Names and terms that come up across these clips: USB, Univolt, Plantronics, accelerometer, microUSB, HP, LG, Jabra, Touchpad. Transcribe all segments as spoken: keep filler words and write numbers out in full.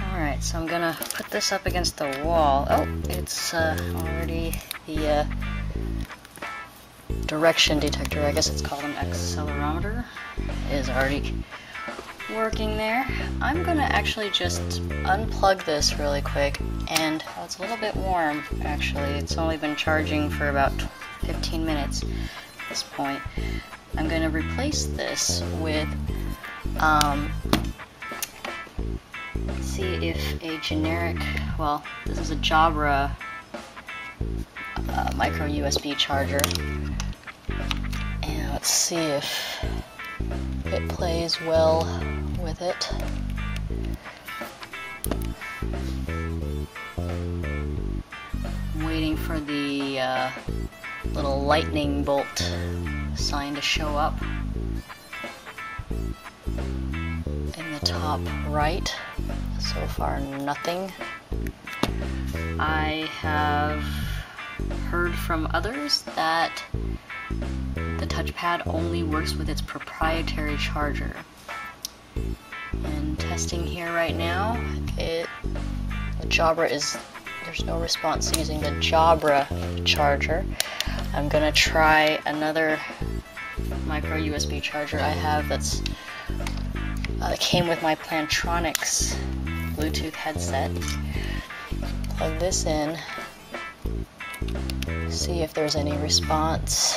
Alright, so I'm gonna put this up against the wall. Oh, it's uh, already the uh, direction detector, I guess it's called an accelerometer, is already working there. I'm gonna actually just unplug this really quick, and oh, it's a little bit warm actually. It's only been charging for about fifteen minutes at this point. I'm gonna replace this with um, see if a generic, well, this is a Jabra uh, micro U S B charger, and let's see if it plays well with it. I'm waiting for the uh, little lightning bolt sign to show up in the top right. So far, nothing. I have heard from others that the touchpad only works with its proprietary charger. And testing here right now, it the Jabra is there's no response using the Jabra charger. I'm gonna try another micro U S B charger I have that's uh, came with my Plantronics Bluetooth headset. Plug this in. See if there's any response.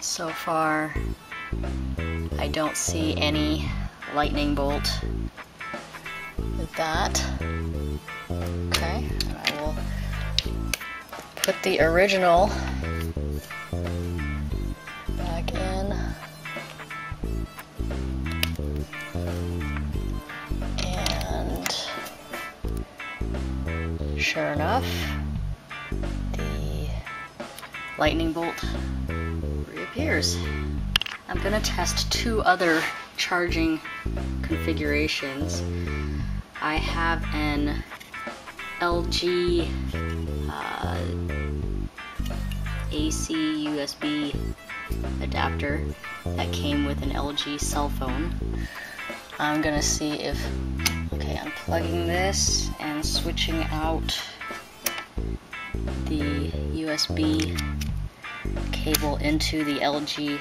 So far, I don't see any lightning bolt with that. Okay, and I will put the original back in. And sure enough, the lightning bolt reappears. I'm going to test two other charging configurations. I have an L G uh, A C U S B adapter that came with an L G cell phone. I'm going to see if, okay, I'm plugging this and switching out the U S B cable into the L G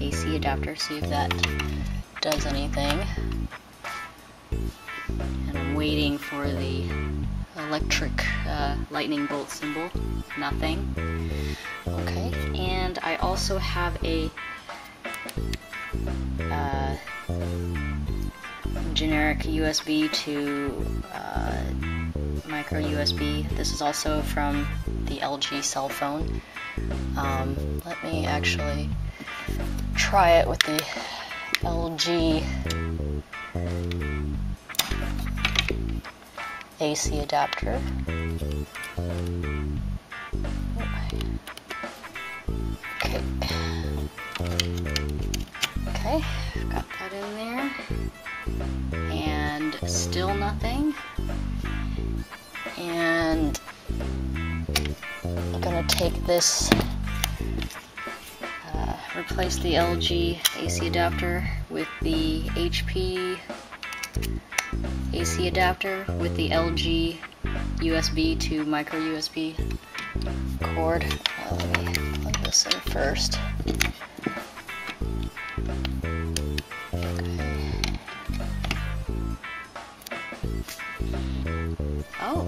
A C adapter, see if that does anything. And I'm waiting for the electric uh, lightning bolt symbol. Nothing. Okay, and I also have a uh, generic U S B to uh, micro U S B. This is also from the L G cell phone. Um, let me actually try it with the L G A C adapter. Okay. Okay, got that in there. And still nothing. And I'm gonna take this, uh, replace the L G A C adapter with the H P A C adapter with the L G U S B to micro U S B cord. Uh, let me plug this in first. Oh,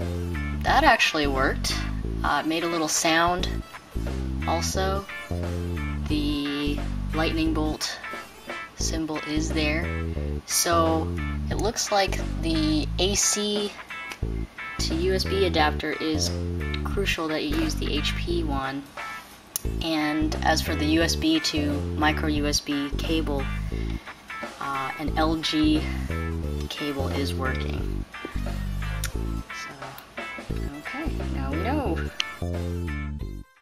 that actually worked. Uh, it made a little sound. Also, the lightning bolt symbol is there. So it looks like the A C to U S B adapter is crucial that you use the H P one. And as for the U S B to micro U S B cable, uh, an L G cable is working. So, okay, now we know.